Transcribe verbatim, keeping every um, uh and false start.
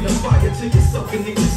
free, I'm fire to yourself and niggas.